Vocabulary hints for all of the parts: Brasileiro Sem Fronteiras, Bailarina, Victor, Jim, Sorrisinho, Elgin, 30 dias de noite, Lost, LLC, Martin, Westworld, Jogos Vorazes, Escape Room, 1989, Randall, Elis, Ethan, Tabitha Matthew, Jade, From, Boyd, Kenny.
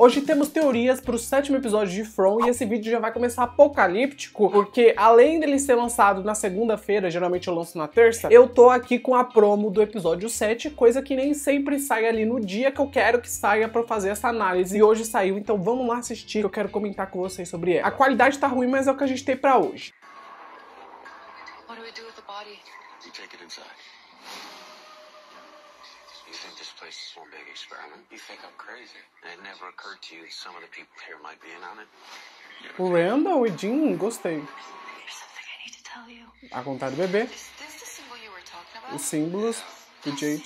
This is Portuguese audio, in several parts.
Hoje temos teorias para o 7º episódio de From e esse vídeo já vai começar apocalíptico, porque além dele ser lançado na segunda-feira, geralmente eu lanço na terça, eu tô aqui com a promo do episódio 7, coisa que nem sempre sai ali no dia que eu quero que saia para fazer essa análise. E hoje saiu, então vamos lá assistir, eu quero comentar com vocês sobre ela. A qualidade tá ruim, mas é o que a gente tem para hoje. What do we do with the body? You take it inside. You think this place is one big experiment? You think I'm crazy? And it never occurred to you that some of the people here might be in on it? O Randall e Jim, gostei. A contar do bebê. Os símbolos do Jade.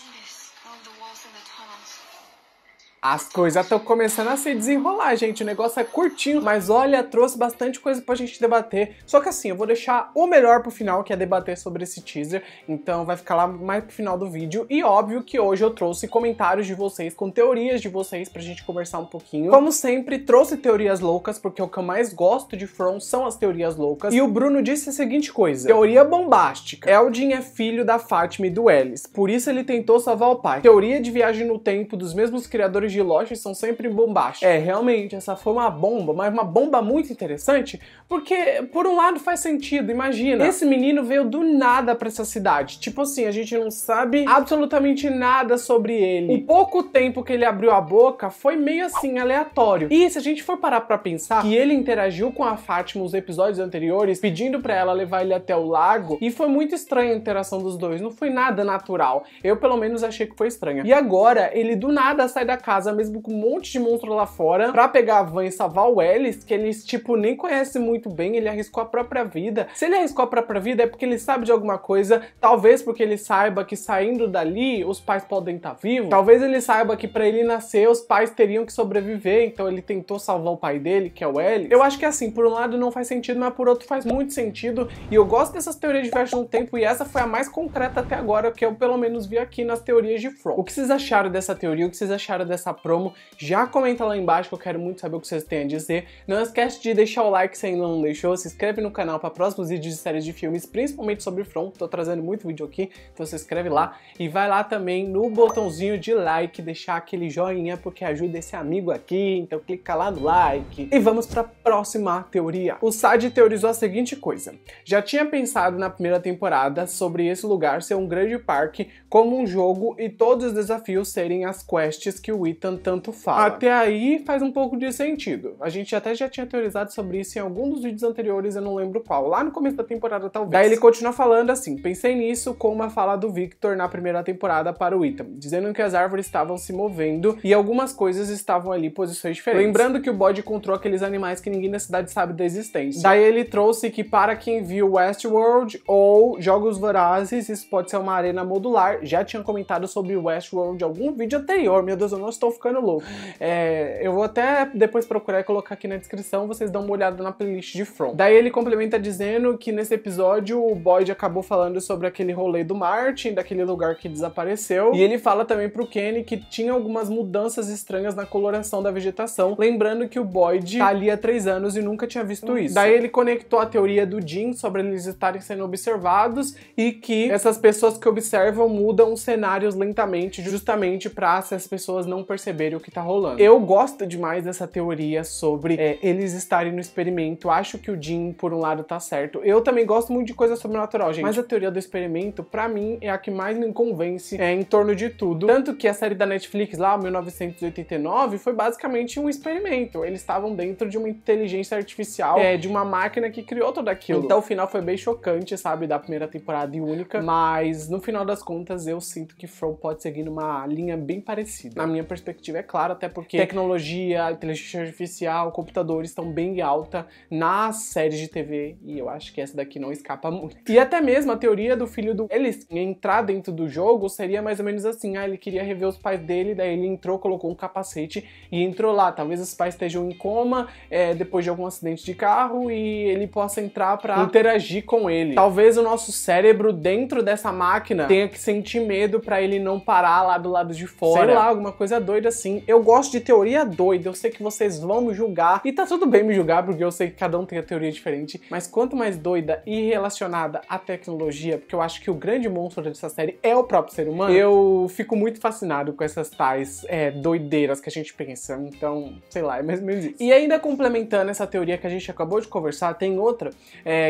As coisas estão começando a se desenrolar, gente. O negócio é curtinho, mas olha, trouxe bastante coisa pra gente debater. Só que assim, eu vou deixar o melhor pro final, que é debater sobre esse teaser. Então vai ficar lá mais pro final do vídeo. E óbvio que hoje eu trouxe comentários de vocês, com teorias de vocês, pra gente conversar um pouquinho. Como sempre, trouxe teorias loucas, porque o que eu mais gosto de From são as teorias loucas. E o Bruno disse a seguinte coisa. Teoria bombástica. Elgin é filho da Fátima e do Elis. Por isso ele tentou salvar o pai. Teoria de viagem no tempo dos mesmos criadores de Lost são sempre bombásticos. É, realmente, essa foi uma bomba, mas uma bomba muito interessante, porque, por um lado, faz sentido, imagina. Esse menino veio do nada pra essa cidade. Tipo assim, a gente não sabe absolutamente nada sobre ele. O pouco tempo que ele abriu a boca foi meio assim, aleatório. E se a gente for parar pra pensar que ele interagiu com a Fátima nos episódios anteriores, pedindo pra ela levar ele até o lago, e foi muito estranha a interação dos dois, não foi nada natural. Eu, pelo menos, achei que foi estranha. E agora, ele do nada sai da casa mesmo com um monte de monstro lá fora pra pegar a van e salvar o Elis, que eles tipo nem conhece muito bem, ele arriscou a própria vida. Se ele arriscou a própria vida é porque ele sabe de alguma coisa, talvez porque ele saiba que saindo dali os pais podem estar vivos, talvez ele saiba que pra ele nascer os pais teriam que sobreviver, então ele tentou salvar o pai dele, que é o Elis. Eu acho que assim, por um lado não faz sentido, mas por outro faz muito sentido, e eu gosto dessas teorias de viagem no tempo, e essa foi a mais concreta até agora, que eu pelo menos vi aqui nas teorias de From. O que vocês acharam dessa teoria? O que vocês acharam dessa promo? Já comenta lá embaixo que eu quero muito saber o que vocês têm a dizer. Não esquece de deixar o like se ainda não deixou, se inscreve no canal para próximos vídeos de séries de filmes, principalmente sobre From, tô trazendo muito vídeo aqui, então se inscreve lá e vai lá também no botãozinho de like, deixar aquele joinha porque ajuda esse amigo aqui, então clica lá no like. E vamos para a próxima teoria. O Sad teorizou a seguinte coisa: já tinha pensado na primeira temporada sobre esse lugar ser um grande parque, como um jogo, e todos os desafios serem as quests que o tanto fala. Até aí faz um pouco de sentido. A gente até já tinha teorizado sobre isso em algum dos vídeos anteriores, eu não lembro qual. Lá no começo da temporada, talvez. Daí ele continua falando assim: pensei nisso com uma fala do Victor na primeira temporada para o Ethan, dizendo que as árvores estavam se movendo e algumas coisas estavam ali em posições diferentes. Lembrando que o Boyd encontrou aqueles animais que ninguém na cidade sabe da existência. Daí ele trouxe que para quem viu Westworld ou Jogos Vorazes, isso pode ser uma arena modular. Já tinha comentado sobre Westworld em algum vídeo anterior. Meu Deus, eu não estou ficando louco. Eu vou até depois procurar e colocar aqui na descrição, vocês dão uma olhada na playlist de From. Daí ele complementa dizendo que nesse episódio o Boyd acabou falando sobre aquele rolê do Martin, daquele lugar que desapareceu, e ele fala também pro Kenny que tinha algumas mudanças estranhas na coloração da vegetação, lembrando que o Boyd tá ali há 3 anos e nunca tinha visto isso. Daí ele conectou a teoria do Jim sobre eles estarem sendo observados e que essas pessoas que observam mudam os cenários lentamente, justamente pra essas pessoas não perceberem o que tá rolando. Eu gosto demais dessa teoria sobre eles estarem no experimento. Acho que o Jim, por um lado, tá certo. Eu também gosto muito de coisa sobrenatural, gente. Mas a teoria do experimento, pra mim, é a que mais me convence em torno de tudo. Tanto que a série da Netflix lá, 1989, foi basicamente um experimento. Eles estavam dentro de uma inteligência artificial, de uma máquina que criou tudo aquilo. Então o final foi bem chocante, sabe, da primeira temporada e única. Mas no final das contas, eu sinto que From pode seguir numa linha bem parecida. Na minha perspectiva, é claro, até porque tecnologia, inteligência artificial, computadores estão bem alta nas séries de TV, e eu acho que essa daqui não escapa muito. E até mesmo a teoria do filho do Elis entrar dentro do jogo seria mais ou menos assim: ele queria rever os pais dele, daí ele entrou, colocou um capacete e entrou lá. Talvez os pais estejam em coma depois de algum acidente de carro e ele possa entrar pra interagir com ele. Talvez o nosso cérebro dentro dessa máquina tenha que sentir medo pra ele não parar lá do lado de fora. Sei lá, alguma coisa doida. doida sim. Eu gosto de teoria doida, eu sei que vocês vão me julgar, e tá tudo bem me julgar, porque eu sei que cada um tem a teoria diferente, mas quanto mais doida e relacionada à tecnologia, porque eu acho que o grande monstro dessa série é o próprio ser humano, eu fico muito fascinado com essas tais doideiras que a gente pensa. Então, sei lá, é mais ou menos isso. E ainda complementando essa teoria que a gente acabou de conversar, tem outra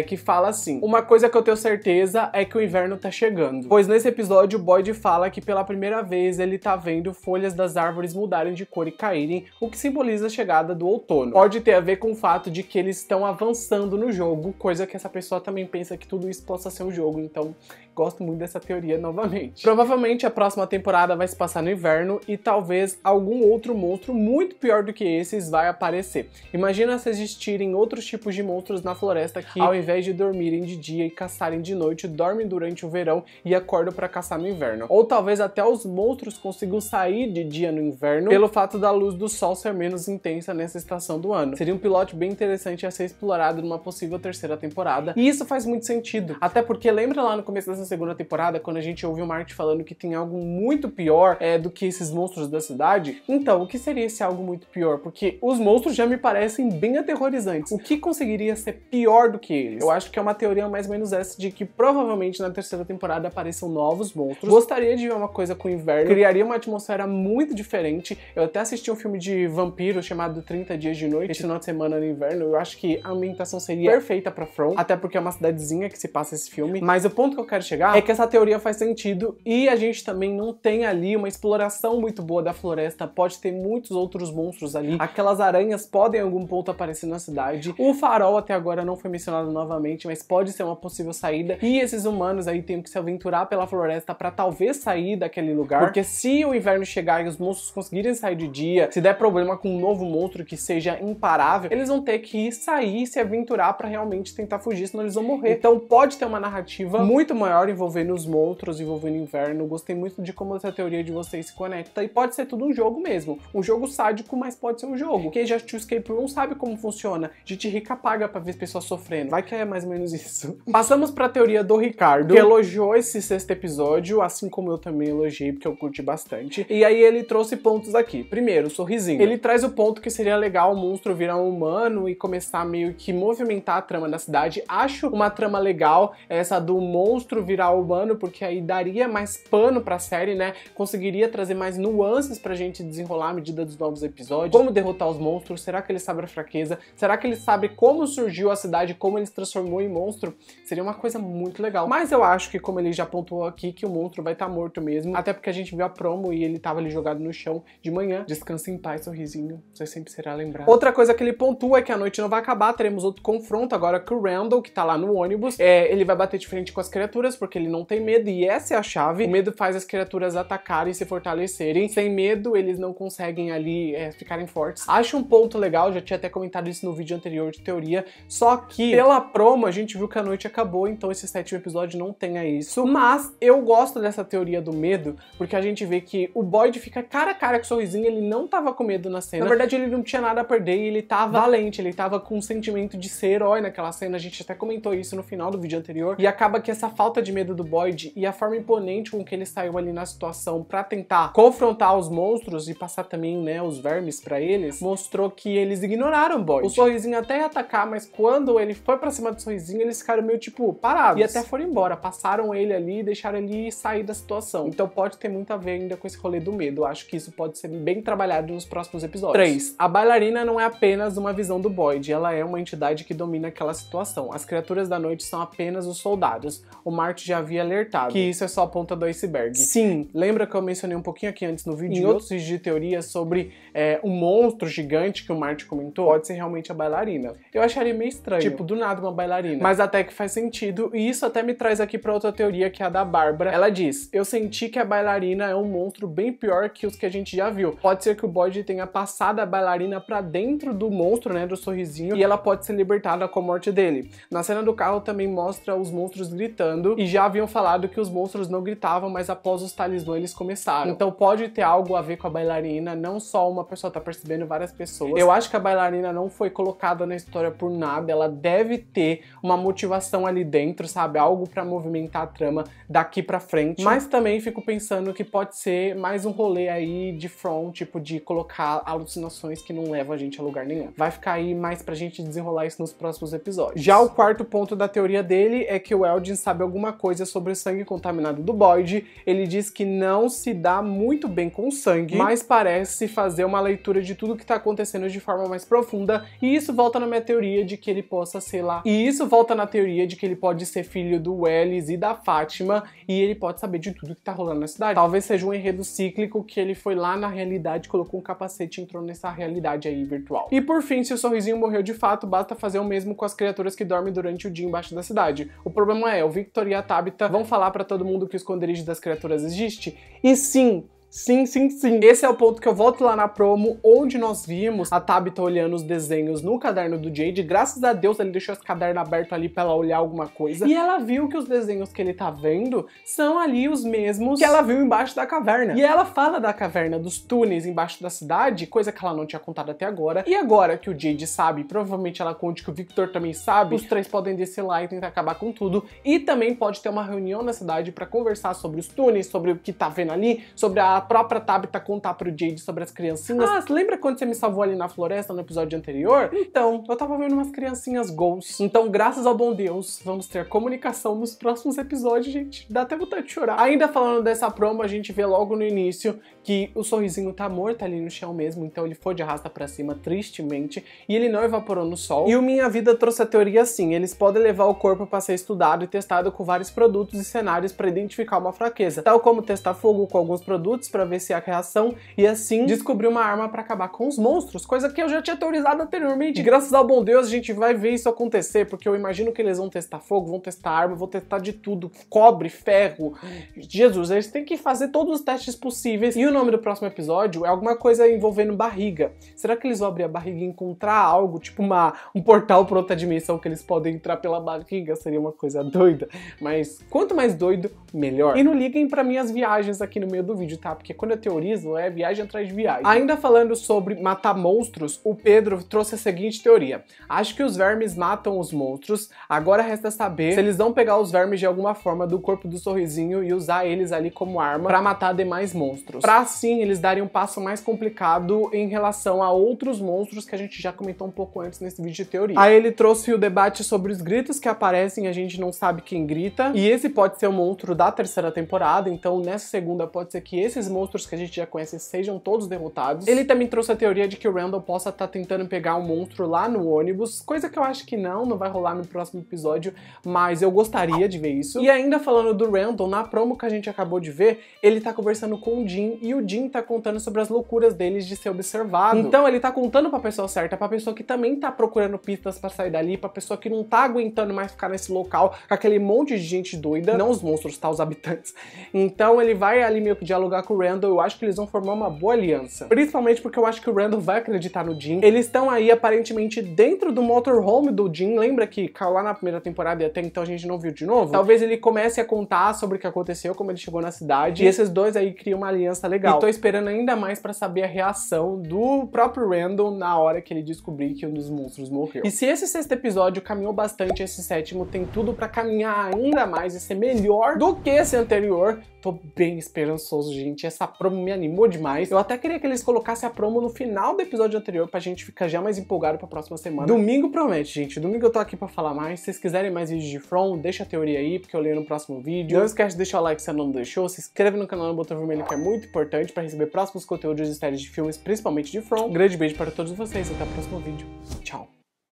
que fala assim: uma coisa que eu tenho certeza é que o inverno tá chegando, pois nesse episódio o Boyd fala que pela primeira vez ele tá vendo folhas das árvores mudarem de cor e caírem, o que simboliza a chegada do outono. Pode ter a ver com o fato de que eles estão avançando no jogo, coisa que essa pessoa também pensa que tudo isso possa ser um jogo, então gosto muito dessa teoria novamente. Provavelmente a próxima temporada vai se passar no inverno e talvez algum outro monstro muito pior do que esses vai aparecer. Imagina se existirem outros tipos de monstros na floresta que, ao invés de dormirem de dia e caçarem de noite, dormem durante o verão e acordam para caçar no inverno. Ou talvez até os monstros consigam sair de dia no inverno pelo fato da luz do sol ser menos intensa nessa estação do ano. Seria um pilote bem interessante a ser explorado numa possível terceira temporada. E isso faz muito sentido, até porque lembra lá no começo dessa segunda temporada, quando a gente ouviu o Martin falando que tem algo muito pior do que esses monstros da cidade? Então, o que seria esse algo muito pior? Porque os monstros já me parecem bem aterrorizantes. O que conseguiria ser pior do que eles? Eu acho que é uma teoria mais ou menos essa, de que provavelmente na terceira temporada apareçam novos monstros. Gostaria de ver uma coisa com o inverno, criaria uma atmosfera muito diferente. Eu até assisti um filme de vampiro chamado 30 dias de noite, esse final de semana no inverno. Eu acho que a ambientação seria perfeita pra From, até porque é uma cidadezinha que se passa esse filme. Mas o ponto que eu quero chegar é que essa teoria faz sentido, e a gente também não tem ali uma exploração muito boa da floresta, pode ter muitos outros monstros ali, aquelas aranhas podem em algum ponto aparecer na cidade, o farol até agora não foi mencionado novamente, mas pode ser uma possível saída, e esses humanos aí têm que se aventurar pela floresta pra talvez sair daquele lugar, porque se o inverno chegar e os monstros conseguirem sair de dia, se der problema com um novo monstro que seja imparável, eles vão ter que sair e se aventurar pra realmente tentar fugir, senão eles vão morrer. Então pode ter uma narrativa muito maior envolvendo os monstros, envolvendo o inverno. Gostei muito de como essa teoria de vocês se conecta, e pode ser tudo um jogo mesmo, um jogo sádico, mas pode ser um jogo. Quem já assistiu Escape Room sabe como funciona, gente rica paga pra ver pessoas sofrendo, vai que é mais ou menos isso. Passamos pra teoria do Ricardo, que elogiou esse sexto episódio, assim como eu também elogiei, porque eu curti bastante, e aí ele trouxe pontos aqui. Primeiro, o sorrisinho. Ele traz o ponto que seria legal o monstro virar um humano e começar meio que movimentar a trama da cidade. Acho uma trama legal essa do monstro virar humano, porque aí daria mais pano pra série, né? Conseguiria trazer mais nuances pra gente desenrolar à medida dos novos episódios. Como derrotar os monstros? Será que ele sabe a fraqueza? Será que ele sabe como surgiu a cidade? Como ele se transformou em monstro? Seria uma coisa muito legal. Mas eu acho que, como ele já pontuou aqui, que o monstro vai estar morto mesmo. Até porque a gente viu a promo e ele tava ali jogado no chão de manhã. Descanse em paz, sorrisinho. Você sempre será lembrado. Outra coisa que ele pontua é que a noite não vai acabar. Teremos outro confronto agora com o Randall, que tá lá no ônibus. Ele vai bater de frente com as criaturas, porque ele não tem medo, e essa é a chave. O medo faz as criaturas atacarem e se fortalecerem. Sem medo, eles não conseguem ali ficarem fortes. Acho um ponto legal, já tinha até comentado isso no vídeo anterior de teoria, só que pela promo a gente viu que a noite acabou, então esse sétimo episódio não tenha isso. Mas eu gosto dessa teoria do medo, porque a gente vê que o Boyd fica cara a cara com o sorrisinho, ele não tava com medo na cena. Na verdade, ele não tinha nada a perder e ele tava valente, ele tava com um sentimento de ser herói naquela cena. A gente até comentou isso no final do vídeo anterior, e acaba que essa falta de medo do Boyd e a forma imponente com que ele saiu ali na situação pra tentar confrontar os monstros e passar também, né, os vermes pra eles, mostrou que eles ignoraram o Boyd. O sorrisinho até ia atacar, mas quando ele foi pra cima do sorrisinho, eles ficaram meio tipo parados e até foram embora, passaram ele ali e deixaram ele sair da situação. Então pode ter muito a ver ainda com esse rolê do medo. Acho que isso pode ser bem trabalhado nos próximos episódios. 3. A bailarina não é apenas uma visão do Boyd, ela é uma entidade que domina aquela situação. As criaturas da noite são apenas os soldados. O Martin já havia alertado que isso é só a ponta do iceberg. Sim, lembra que eu mencionei um pouquinho aqui antes no vídeo, em outros vídeos de teoria, sobre um monstro gigante que o Martin comentou? Pode ser realmente a bailarina. Eu acharia meio estranho, tipo, do nada uma bailarina, mas até que faz sentido, e isso até me traz aqui pra outra teoria, que é a da Bárbara. Ela diz: eu senti que a bailarina é um monstro bem pior que os que a gente já viu. Pode ser que o Boyd tenha passado a bailarina pra dentro do monstro, né, do sorrisinho, e ela pode ser libertada com a morte dele. Na cena do carro também mostra os monstros gritando, e já haviam falado que os monstros não gritavam, mas após os talismãs eles começaram. Então pode ter algo a ver com a bailarina, não só uma pessoa tá percebendo, várias pessoas. Eu acho que a bailarina não foi colocada na história por nada, ela deve ter uma motivação ali dentro, sabe? Algo pra movimentar a trama daqui pra frente. Mas também fico pensando que pode ser mais um rolê aí de From, tipo, de colocar alucinações que não levam a gente a lugar nenhum. Vai ficar aí mais pra gente desenrolar isso nos próximos episódios. Já o quarto ponto da teoria dele é que o Elgin sabe alguma coisa sobre o sangue contaminado do Boyd. Ele diz que não se dá muito bem com o sangue, mas parece fazer uma leitura de tudo que tá acontecendo de forma mais profunda, e isso volta na minha teoria de que ele possa ser lá. E isso volta na teoria de que ele pode ser filho do Elis e da Fátima, e ele pode saber de tudo que tá rolando na cidade. Talvez seja um enredo cíclico que ele foi lá na realidade, colocou um capacete e entrou nessa realidade aí virtual. E por fim, se o sorrisinho morreu de fato, basta fazer o mesmo com as criaturas que dormem durante o dia embaixo da cidade. O problema é, o Victor e a Tabitha vão falar pra todo mundo que o esconderijo das criaturas existe? E sim... Sim, sim, sim. Esse é o ponto que eu volto lá na promo, onde nós vimos a Tabitha olhando os desenhos no caderno do Jade. Graças a Deus ele deixou esse caderno aberto ali pra ela olhar alguma coisa. E ela viu que os desenhos que ele tá vendo são ali os mesmos que ela viu embaixo da caverna. E ela fala da caverna, dos túneis embaixo da cidade, coisa que ela não tinha contado até agora. E agora que o Jade sabe, provavelmente ela conte que o Victor também sabe, os três podem descer lá e tentar acabar com tudo. E também pode ter uma reunião na cidade pra conversar sobre os túneis, sobre o que tá vendo ali, sobre a própria Tabitha contar pro Jade sobre as criancinhas. Ah, lembra quando você me salvou ali na floresta no episódio anterior? Então, eu tava vendo umas criancinhas ghosts. Então, graças ao bom Deus, vamos ter comunicação nos próximos episódios, gente. Dá até vontade de chorar. Ainda falando dessa promo, a gente vê logo no início que o sorrisinho tá morto ali no chão mesmo, então ele foi de arrasta pra cima, tristemente, e ele não evaporou no sol. E o Minha Vida trouxe a teoria assim: eles podem levar o corpo pra ser estudado e testado com vários produtos e cenários pra identificar uma fraqueza, tal como testar fogo com alguns produtos pra ver se há reação, e assim descobrir uma arma pra acabar com os monstros, coisa que eu já tinha teorizado anteriormente. Graças ao bom Deus, a gente vai ver isso acontecer, porque eu imagino que eles vão testar fogo, vão testar arma, vão testar de tudo, cobre, ferro, Jesus, eles têm que fazer todos os testes possíveis. E o nome do próximo episódio é alguma coisa envolvendo barriga. Será que eles vão abrir a barriga e encontrar algo, tipo um portal pra outra dimensão que eles podem entrar pela barriga? Seria uma coisa doida, mas quanto mais doido, melhor. E não liguem pra minhas viagens aqui no meio do vídeo, tá? Porque quando eu teorizo, é viagem atrás de viagem. Ainda falando sobre matar monstros, o Pedro trouxe a seguinte teoria: acho que os vermes matam os monstros, agora resta saber se eles vão pegar os vermes de alguma forma do corpo do sorrisinho e usar eles ali como arma pra matar demais monstros. Pra assim eles darem um passo mais complicado em relação a outros monstros que a gente já comentou um pouco antes nesse vídeo de teoria. Aí ele trouxe o debate sobre os gritos que aparecem, a gente não sabe quem grita, e esse pode ser o monstro da terceira temporada, então nessa segunda pode ser que esses monstros que a gente já conhece sejam todos derrotados. Ele também trouxe a teoria de que o Randall possa estar tentando pegar um monstro lá no ônibus, coisa que eu acho que não vai rolar no próximo episódio, mas eu gostaria de ver isso. E ainda falando do Randall, na promo que a gente acabou de ver, ele tá conversando com o Jim, e o Jim tá contando sobre as loucuras deles de ser observado. Então ele tá contando pra pessoa certa, pra pessoa que também tá procurando pistas pra sair dali, pra pessoa que não tá aguentando mais ficar nesse local com aquele monte de gente doida, não os monstros, tá? Os habitantes. Então ele vai ali meio que dialogar com o Randall. Eu acho que eles vão formar uma boa aliança, principalmente porque eu acho que o Randall vai acreditar no Jim. Eles estão aí aparentemente dentro do motorhome do Jim, lembra que lá na primeira temporada e até então a gente não viu de novo? Talvez ele comece a contar sobre o que aconteceu, como ele chegou na cidade, e esses dois aí criam uma aliança legal. E tô esperando ainda mais pra saber a reação do próprio Randall na hora que ele descobrir que um dos monstros morreu. E se esse sexto episódio caminhou bastante, esse sétimo tem tudo pra caminhar ainda mais e ser melhor do que esse anterior. Tô bem esperançoso, gente. Essa promo me animou demais. Eu até queria que eles colocassem a promo no final do episódio anterior pra gente ficar já mais empolgado pra próxima semana. Domingo promete, gente. Domingo eu tô aqui pra falar mais. Se vocês quiserem mais vídeos de From, deixa a teoria aí, porque eu leio no próximo vídeo. Não esquece de deixar o like se não deixou. Se inscreve no canal no botão vermelho, que é muito importante pra receber próximos conteúdos de séries de filmes, principalmente de From. Um grande beijo para todos vocês. Até o próximo vídeo. Tchau.